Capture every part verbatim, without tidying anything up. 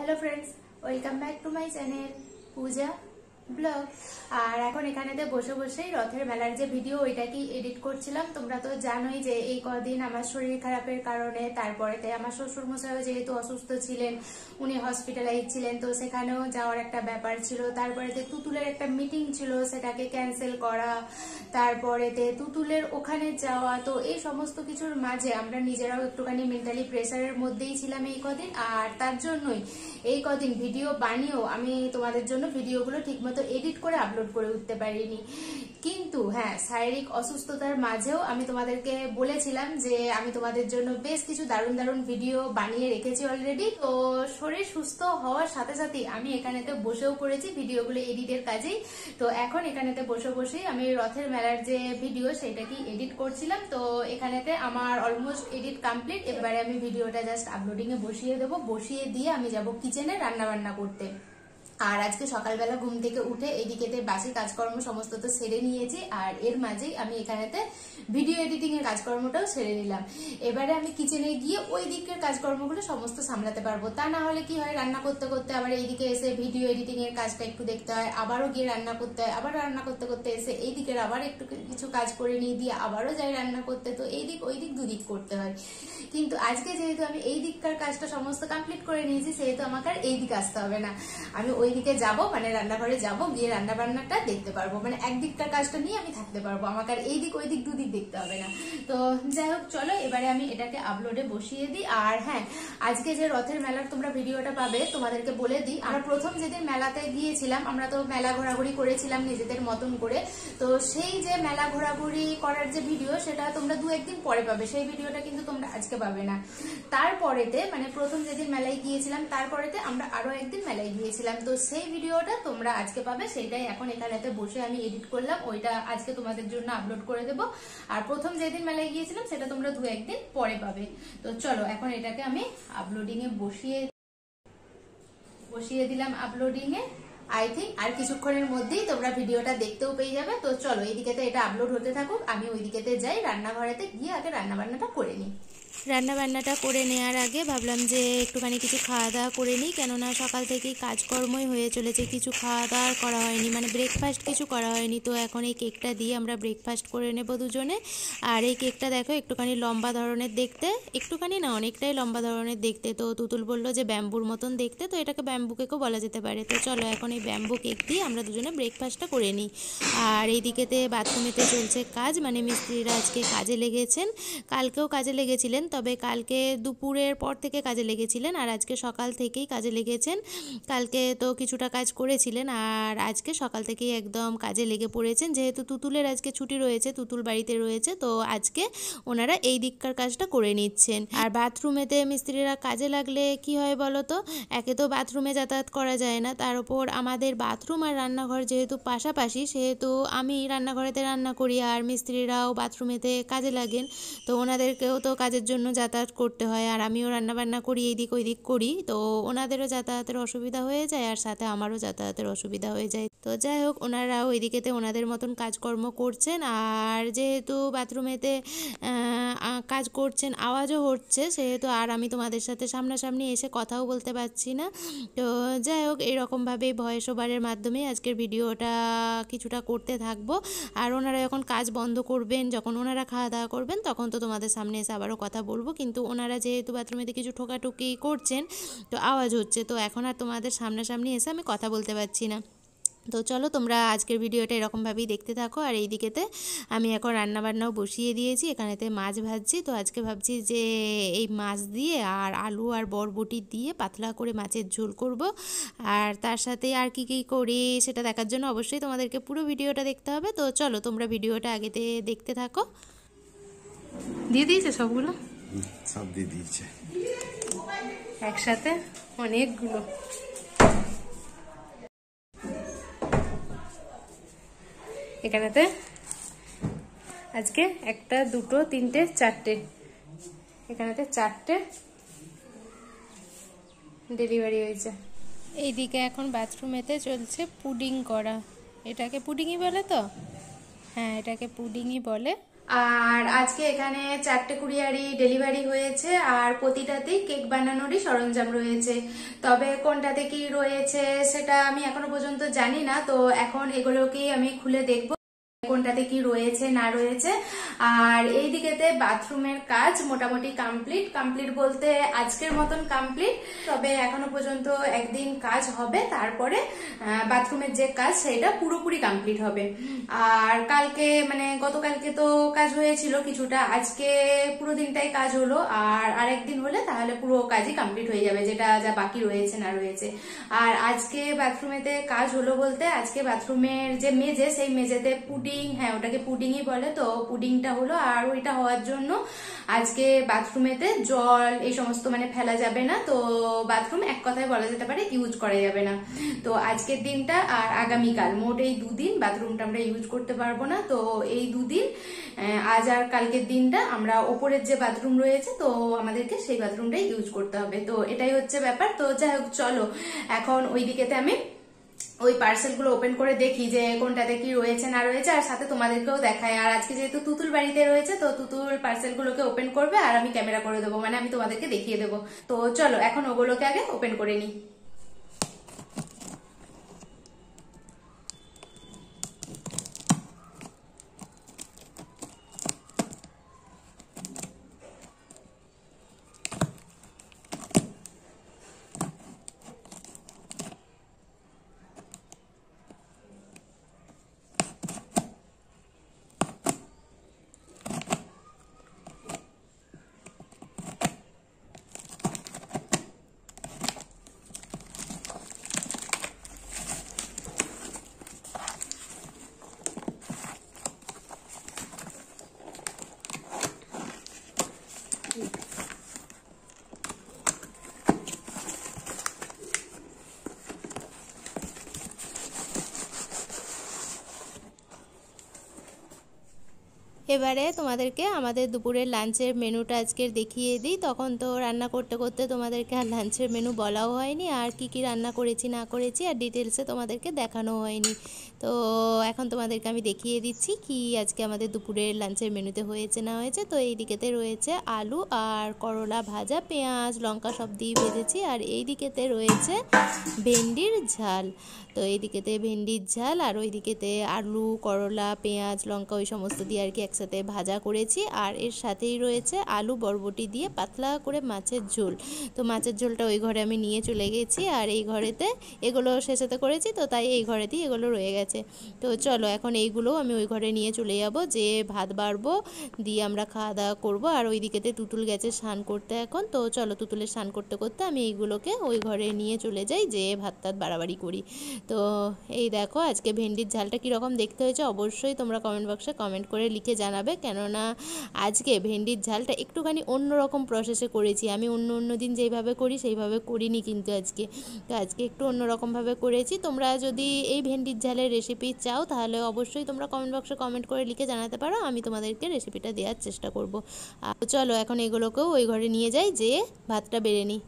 Hello friends welcome back to my channel Puja blog. और এখন এখানেতে বসে বসে রথের মেলার যে ভিডিও ওইটাকে এডিট করছিলাম। তোমরা তো জানোই যে এই কদিন আমার শরীর খারাপের কারণে, তারপরেতে আমার শ্বশুর মশাইও যেহেতু অসুস্থ ছিলেন, উনি হসপিটালাইজ ছিলেন, তো সেখানেও যাওয়ার একটা ব্যাপার ছিল। তারপরেতে তুতুলের একটা মিটিং ছিল, সেটাকে ক্যান্সেল করা, তারপরেতে তুতুলের ওখানে যাওয়া, তো এই সমস্ত কিছুর মাঝে আমরা নিজেরাও একটুখানি মেন্টালি প্রেশারের মধ্যেই ছিলাম এই কদিন। আর তার জন্যই এই কদিন ভিডিও বানিয়েও আমি তোমাদের জন্য ভিডিওগুলো ঠিকমতো এডিট করে আপলোড করে উঠতে পারিনি। কিন্তু হ্যাঁ, শারীরিক অসুস্থতার মাঝেও আমি তোমাদেরকে বলেছিলাম যে আমি তোমাদের জন্য বেশ কিছু দারুণ দারুণ ভিডিও বানিয়ে রেখেছি অলরেডি। তো শরীর সুস্থ হওয়ার সাথে সাথে আমি এখানেতে বসেও করেছি ভিডিওগুলো এডিটের কাজেই। তো এখন এখানেতে বসে বসে আমি রথের মেলার যে ভিডিও সেটাকে এডিট করছিলাম। তো এখানেতে আমার অলমোস্ট এডিট কমপ্লিট। এবারে আমি ভিডিওটা জাস্ট আপলোডিং এ বসিয়ে দেবো। বসিয়ে দিয়ে আমি যাব কিচেনে রান্না বান্না করতে। আর আজকে সকালবেলা ঘুম থেকে উঠে এদিকেতে বাসি কাজকর্ম সমস্ত তো সেরে নিয়েছি, আর এর মাঝেই আমি এখানেতে ভিডিও এডিটিং এর কাজকর্মটাও সেরে নিলাম। এবারে আমি কিচেনে গিয়ে ওই দিকের কাজকর্মগুলো সমস্ত সামলাতে পারবো। তা না হলে কি হয়, রান্না করতে করতে আবার এইদিকে এসে ভিডিও এডিটিং এর কাজটা একটু দেখতে হয়, আবারও গিয়ে রান্না করতে হয়, আবার রান্না করতে করতে এসে এই দিকের আবার একটু কিছু কাজ করে নিয়ে দিয়ে আবারও যাই রান্না করতে। তো এই দিক ওই দিক দুদিক করতে হয়। কিন্তু আজকে যেহেতু আমি এই দিককার কাজটা সমস্ত কমপ্লিট করে নিয়েছি, সেহেতু আমাকে আর এই দিকে আসতে হবে না। আমি ওই দিকে যাবো, মানে রান্নাঘরে যাবো, গিয়ে রান্না বান্নাটা দেখতে পারবো, মানে একদিকটার কাজটা নিয়ে আমি থাকতে পারবো, আমাকে আর এইদিক ওই দিক দুদিক দেখতে হবে না। তো যাই হোক, চলো এবারে আমি এটাকে আপলোডে বসিয়ে দিই। আর হ্যাঁ, আজকে যে রথের মেলার তোমরা ভিডিওটা পাবে, তোমাদেরকে বলে দিই, আমরা প্রথম যেদিন মেলাতে গিয়েছিলাম আমরা তো মেলা ঘোরাঘুরি করেছিলাম নিজেদের মতন করে। তো সেই যে মেলা ঘোরাঘুরি করার যে ভিডিও সেটা তোমরা দু একদিন পরে পাবে, সেই ভিডিওটা কিন্তু তোমরা আজকে পাবে না। তারপরেতে মানে প্রথম যেদিন মেলায় গিয়েছিলাম তারপরেতে আমরা আরো একদিন মেলায় গিয়েছিলাম, তো সেই ভিডিওটা তোমরা আজকে পাবে। সেটাই এখন এখানেতে বসে আমি এডিট করলাম, ওইটা আজকে তোমাদের জন্য আপলোড করে দেব। আর প্রথম যেদিন মেলায় গিয়েছিলাম সেটা তোমরা দু একদিন পরে পাবে। তো চলো এখন এটাকে আমি আপলোডিং এ বসিয়ে বসিয়ে দিলাম আপলোডিং এ। আই থিঙ্ক আর কিছুক্ষণের মধ্যেই তোমরা ভিডিওটা দেখতেও পেয়ে যাবে। তো চলো এইদিকে তো এটা আপলোড হতে থাকুক, আমি ওইদিকেতে যাই রান্নাঘরেতে, গিয়ে আগে রান্নাবান্নাটা করে নিই। রান্না বান্নাটা করে নেওয়ার আগে ভাবলাম যে একটুখানি কিছু খাওয়া দাওয়া করে নিই, কেননা সকাল থেকেই কাজকর্মই হয়ে চলেছে, কিছু খাওয়া দাওয়া করা হয়নি, মানে ব্রেকফাস্ট কিছু করা হয়নি। তো এখন এই কেকটা দিয়ে আমরা ব্রেকফাস্ট করে নেব দুজনে। আর এই কেকটা দেখো একটুখানি লম্বা ধরনের দেখতে, একটুখানি না অনেকটাই লম্বা ধরনের দেখতে। তো তুতুল বলল যে ব্যাম্বুর মতন দেখতে, তো এটাকে ব্যাম্বু কেকও বলা যেতে পারে। তো চলো এখন এই ব্যাম্বু কেক দিয়ে আমরা দুজনে ব্রেকফাস্টটা করে নিই। আর এইদিকেতে বাথরুমেতে চলছে কাজ, মানে মিস্ত্রিরা আজকে কাজে লেগেছেন, কালকেও কাজে লেগেছিলেন, তবে কালকে দুপুরের পর থেকে কাজে লেগেছিলেন আর আজকে সকাল থেকেই কাজে লেগেছেন। কালকে তো কিছুটা কাজ করেছিলেন আর আজকে সকাল থেকেই একদম কাজে লেগে পড়েছেন। যেহেতু তুতুলের আজকে ছুটি রয়েছে, তুতুল বাড়িতে রয়েছে, তো আজকে ওনারা এই দিককার কাজটা করে নিচ্ছেন। আর বাথরুমেতে মিস্ত্রিরা কাজে লাগলে কি হয় বলো তো, একে তো বাথরুমে যাতায়াত করা যায় না, তার উপর আমাদের বাথরুম আর রান্নাঘর যেহেতু পাশাপাশি, সেহেতু আমি রান্নাঘরেতে রান্না করি আর মিস্ত্রিরাও বাথরুমেতে কাজে লাগেন, তো ওনাদেরকেও তো কাজের জন্য যাতায়াত করতে হয়। আর আমিও রান্নাবান্না করি, এইদিক ওইদিক করি, তো ওনাদেরও যাতায়াতের অসুবিধা হয়ে যায় আর সাথে আমারও যাতায়াতের অসুবিধা হয়ে যায়। তো যাই হোক, ওনারা ওইদিকেতে ওনাদের মতন কাজকর্ম করছেন। আর যেহেতু বাথরুমেতে কাজ করছেন, আওয়াজও হচ্ছে, সেহেতু আর আমি তোমাদের সাথে সামনাসামনি এসে কথাও বলতে পারছি না। তো যাই হোক, এইরকমভাবেই ভয়েস ওভারের মাধ্যমে আজকের ভিডিওটা কিছুটা করতে থাকবো। আর ওনারা যখন কাজ বন্ধ করবেন, যখন ওনারা খাওয়া দাওয়া করবেন, তখন তো তোমাদের সামনে এসে আবারও কথা বলবো। কিন্তু ওনারা যেহেতু বাথরুমেতে কিছু ঠোকাঠুকি করছেন, তো আওয়াজ হচ্ছে, তো এখন আর তোমাদের সামনাসামনি এসে আমি কথা বলতে পারছি না। তো চলো তোমরা আজকের ভিডিওটা এরকমভাবেই দেখতে থাকো। আর এই দিকেতে আমি এখন রান্নাবান্নাও বসিয়ে দিয়েছি, এখানেতে মাছ ভাজছি। তো আজকে ভাবছি যে এই মাছ দিয়ে আর আলু আর বরবটি দিয়ে পাতলা করে মাছের ঝোল করব। আর তার সাথে আর কি কি করি সেটা দেখার জন্য অবশ্যই তোমাদেরকে পুরো ভিডিওটা দেখতে হবে। তো চলো তোমরা ভিডিওটা আগেতে দেখতে থাকো। দিয়ে দিয়েছে সবগুলো, সব দিয়ে দিয়েছে একসাথে অনেকগুলো। এখানেতে আজকে একটা দুটো তিনটে চারটে, এখানেতে চারটে ডেলিভারি হয়েছে। এইদিকে এখন বাথরুমেতে চলছে পুডিং করা, এটাকে পুডিংই বলে তো, হ্যাঁ এটাকে পুডিংই বলে। और आज के एखाने चारटे कुरियारी डेलिवरी हुए और प्रतिटाते केक बनानोर सरंजाम रयेछे तबे कोनटाते कि रयेछे सेटा आमी एखोनो पर्यन्त जानि ना। तो एखोन एगुलोके आमी खुले देखबो कोनटाते कि रयेछे ना रयेछे। और एई दिकेते बाथरूमेर काज मोटामुटी कमप्लीट कमप्लीट बोलते आजकेर मतन कमप्लीट। तबे एखोनो पर्यन्त एकदिन काज होबे तारपरे बाथरूमेर जे काज सेटा पुरोपुरी कमप्लीट होबे। और कालके माने गतकालके तो काज हयेछिलो किछुटा, आजके पुरो दिनटाई काज हलो और आरेकदिन होले ताहले पुरो काजई कमप्लीट हये जाबे जेटा जा बाकी रयेछे ना रयेछे। और आजके बाथरूमेते काज हलो बोलते आजके बाथरूमेर जे मेजे सेई मेजेते पुडी हाँ ओटाके पुडिंग ही बोले, तो पुडिंग टा होलो। और ओइटा होवार जोन्नो आजके बाथरूमेते जल एई समस्त माने फेला जाबे ना, तो बाथरूम एक कथाय बोला जेते पारे यूज करा जाबे ना। तो आजकेर दिनटा आर आगामीकाल मोट एई दुदिन बाथरूमटा आमरा यूज करते पारबो ना। तो एई दुदिन आज आर कालकेर दिनटा आमरा ओपरेर जे बाथरूम रयेछे तो आमादेरके सेई बाथरूमटाई यूज करते होबे। तो एटाई होच्छे ब्यापार। तो जाई होक चलो एखन ओई दिकेते आमि ওই পার্সেলগুলো ওপেন করে দেখি যে কোনটাতে কি রয়েছে না রয়েছে, আর সাথে তোমাদেরকেও দেখাই। আর আজকে যেহেতু তুতুল বাড়িতে রয়েছে তো তুতুল পার্সেলগুলোকে ওপেন করবে আর আমি ক্যামেরা করে দেব, মানে আমি তোমাদেরকে দেখিয়ে দেব। তো চলো এখন ওগুলোকে আগে ওপেন করে নিই। এবারে তোমাদেরকে আমাদের দুপুরের লাঞ্চের মেনুটা আজকে দেখিয়ে দিই। তখন তো রান্না করতে করতে তোমাদেরকে আর লাঞ্চের মেনু বলাও হয়নি আর কি কি রান্না করেছি না করেছি আর ডিটেইলসে তোমাদেরকে দেখানো হয়নি। তো এখন তোমাদেরকে আমি দেখিয়ে দিচ্ছি কি আজকে আমাদের দুপুরের লাঞ্চের মেনুতে হয়েছে না হয়েছে। তো এই দিকেতে রয়েছে আলু আর করলা ভাজা, পেঁয়াজ লঙ্কা সব দিয়ে ভেজেছি। আর এই দিকেতে রয়েছে ভেন্ডির ঝাল। তো এই দিকেতে ভেন্ডির ঝাল আর ওই দিকেতে আলু করলা পেঁয়াজ লঙ্কা ওই সমস্ত দিয়ে আর কি সাথে ভাজা করেছি। আর এর সাথেই রয়েছে আলু বরবটি দিয়ে পাতলা করে মাছের ঝোল। তো মাছের ঝোলটা ওই ঘরে আমি নিয়ে চলে গেছি আর এই ঘরেতে এগুলো শেষেতে করেছি তো তাই এই ঘরেতেই এগুলো রয়ে গেছে। তো চলো এখন এইগুলো আমি ওই ঘরে নিয়ে চলে যাব, যে ভাত বাড়বো দিয়ে আমরা খাওয়া দাওয়া করবো। আর ওই দিকেতে তুতুল গেছে স্নান করতে এখন। তো চলো তুতুলের স্নান করতে করতে আমি এইগুলোকে ওই ঘরে নিয়ে চলে যাই, যে ভাত টাত বাড়াবাড়ি করি। তো এই দেখো আজকে ভেন্ডির ঝালটা কীরকম দেখতে হয়েছে অবশ্যই তোমরা কমেন্ট বক্সে কমেন্ট করে লিখে জানো, কেননা আজকে ভেন্ডির ঝালটা একটুখানি অন্যরকম প্রসেসে করেছি। আমি অন্য অন্য দিন যেইভাবে করি সেইভাবে করিনি কিন্তু আজকে, তো আজকে একটু অন্যরকমভাবে করেছি। তোমরা যদি এই ভেন্ডির ঝালের রেসিপি চাও তাহলে অবশ্যই তোমরা কমেন্ট বক্সে কমেন্ট করে লিখে জানাতে পারো, আমি তোমাদেরকে রেসিপিটা দেওয়ার চেষ্টা করবো। আর চলো এখন এগুলোকেও ওই ঘরে নিয়ে যাই, যে ভাতটা বেড়ে নিই।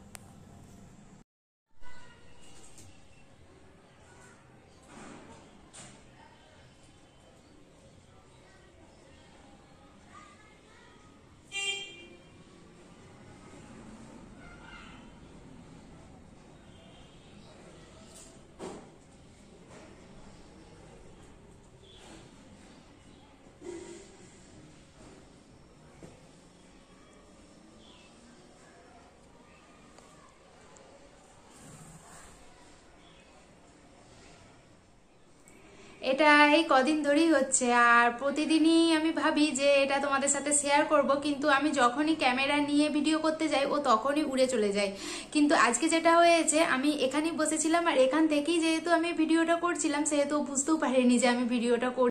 এটা এই কদিন ধরেই হচ্ছে আর প্রতিদিনই আমি ভাবি যে এটা তোমাদের সাথে শেয়ার করব, কিন্তু আমি যখনই ক্যামেরা নিয়ে ভিডিও করতে যাই ও তখনই উড়ে চলে যায়। কিন্তু আজকে যেটা হয়েছে আমি এখানেই বসেছিলাম আর এখান থেকেই যেহেতু আমি ভিডিওটা করছিলাম সেহেতু বুঝতেও পারিনি যে আমি ভিডিওটা করি,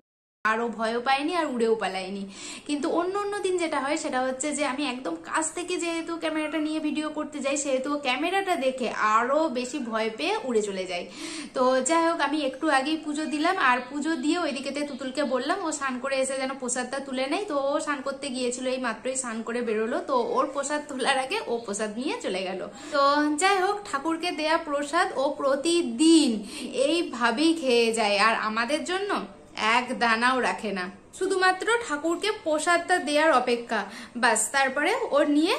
আরও ভয়ও পাইনি আর উড়েও পালাইনি। কিন্তু অন্য অন্য দিন যেটা হয় সেটা হচ্ছে যে আমি একদম কাছ থেকে যেহেতু ক্যামেরাটা নিয়ে ভিডিও করতে যাই সেহেতু ক্যামেরাটা দেখে আরও বেশি ভয় পেয়ে উড়ে চলে যাই। তো যাই হোক আমি একটু আগেই পুজো দিলাম আর পুজো দিয়ে ওইদিকেতে তুতুলকে বললাম ও স্নান করে এসে যেন প্রসাদটা তুলে নেয়। তো ও স্নান করতে গিয়েছিল এই মাত্রই স্নান করে বেরোলো, তো ওর প্রসাদ তোলার আগে ও প্রসাদ নিয়ে চলে গেল। তো যাই হোক ঠাকুরকে দেয়া প্রসাদ ও প্রতিদিন এইভাবেই খেয়ে যায় আর আমাদের জন্য এক দানাও রাখে না। शुधुमात्र ठाकुर के प्रसाद देयार अपेक्षा बस तारपरे ओर निये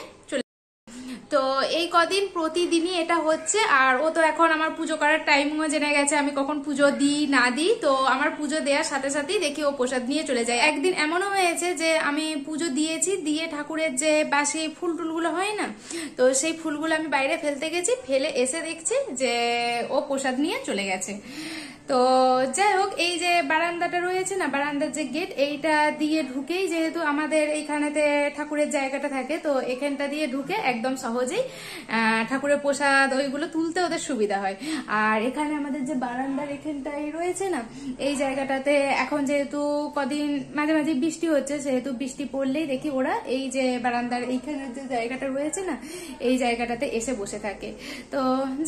तो ये कदिन प्रतिदिन ही एटा होच्छे आर ओ तो एखन आमार पुजो करार टाइमो जेने गेछे आमी कखन पुजो दिई ना दिई तो आमार पुजो देयार साथे साथेई देखि ओ प्रसाद निये चले जाय। एकदिन एमनो होयेछे जे आमी पुजो दियेछि दिये ठाकुरेर जे बासी फुल टुलगुलो हय ना तो सेई फुलगुलो आमी बाइरे फेलते गेछि फेले एसे देखछि जे ओ प्रसाद निये चले गेछे। तो যাই হোক এই যে বারান্দাটা রয়েছে না বারান্দার যে গেট এইটা দিয়ে ঢুকেই যেহেতু আমাদের এইখানেতে ঠাকুরের জায়গাটা থাকে তো এখানটা দিয়ে ঢুকে একদম সহজেই ঠাকুরের প্রসাদ ওইগুলো তুলতে ওদের সুবিধা হয়। আর এখানে আমাদের যে বারান্দার এখানটাই রয়েছে না এই জায়গাটাতে এখন যেহেতু কদিন মাঝে মাঝে বৃষ্টি হচ্ছে সেহেতু বৃষ্টি পড়লেই দেখি ওরা এই যে বারান্দার এইখানের যে জায়গাটা রয়েছে না এই জায়গাটাতে এসে বসে থাকে। তো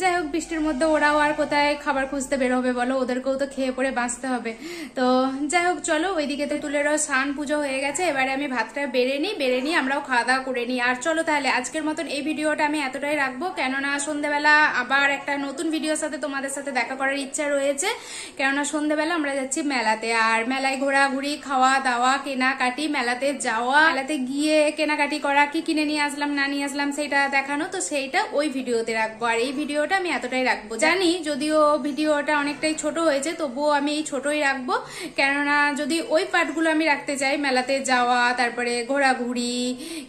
যাই হোক বৃষ্টির মধ্যে ওরাও আর কোথায় খাবার খুঁজতে বের হবে বলো ওদেরকেও তো খেয়ে পড়ে বাঁচতে হবে। তো যাই হোক চলো ওইদিকে তো তুলেরও স্নান পুজো হয়ে গেছে এবারে আমি ভাতটা বেড়ে নিই বেড়ে নিই আমরাও খাওয়া দাওয়া করে নিই। আর চলো তাহলে আজকের মতন এই ভিডিওটা আমি এতটাই রাখবো কেননা সন্ধ্যাবেলা আবার একটা নতুন ভিডিওর সাথে তোমাদের সাথে দেখা করার ইচ্ছা রয়েছে কেননা সন্ধ্যাবেলা আমরা যাচ্ছি মেলাতে আর মেলায় ঘোরাঘুরি খাওয়া দাওয়া কেনাকাটি মেলাতে যাওয়া মেলাতে গিয়ে কেনাকাটি করা কি কিনে নিয়ে আসলাম না নিয়ে আসলাম সেইটা দেখানো তো সেইটা ওই ভিডিওতে রাখবো আর এই ভিডিওটা আমি এতটাই রাখবো। জানি যদিও ভিডিওটা অনেকটাই ছোট হয়েছে তবুও আমি এই ছোটই রাখবো কেননা যদি ওই পার্টগুলো আমি রাখতে চাই মেলাতে যাওয়া তারপরে ঘোরাঘুরি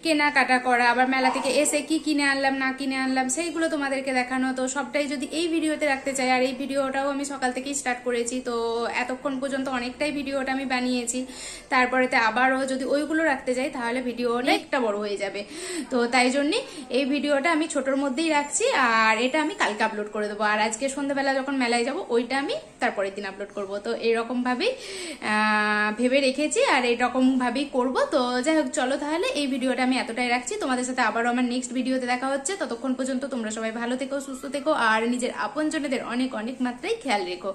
কেনাকাটা করা আবার মেলা থেকে এসে কি কিনে আনলাম না কিনে আনলাম সেইগুলো তোমাদেরকে দেখানো তো সবটাই যদি এই ভিডিওতে রাখতে চাই আর এই ভিডিওটাও আমি সকাল থেকেই স্টার্ট করেছি তো এতক্ষণ পর্যন্ত অনেকটাই ভিডিওটা আমি বানিয়েছি তারপরেতে আবারও যদি ওইগুলো রাখতে যাই তাহলে ভিডিও অনেকটা বড় হয়ে যাবে তো তাই জন্যই এই ভিডিওটা আমি ছোটোর মধ্যেই রাখছি আর এটা আমি কালকে আপলোড করে দেবো আর আজকে সন্ধ্যাবেলা যখন মেলায় যাবো ওইটা আমি তারপরের দিন আপলোড করব। তো এইরকম ভাবেই ভেবে রেখেছি আর এইরকম ভাবেই করব। তো যাই হোক চলো তাহলে এই ভিডিওটা আমি এতটাই রাখছি তোমাদের সাথে আবারও আমার নেক্সট ভিডিওতে দেখা হচ্ছে ততক্ষণ পর্যন্ত তোমরা সবাই ভালো থেকো সুস্থ থেকো আর নিজের আপনজনদের অনেক অনেক মাত্রায় খেয়াল রেখো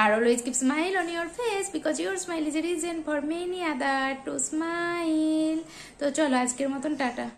আর always keep smile on your face because your smile is a reason for many other to smile. তো চলো আজকের মতন টাটা।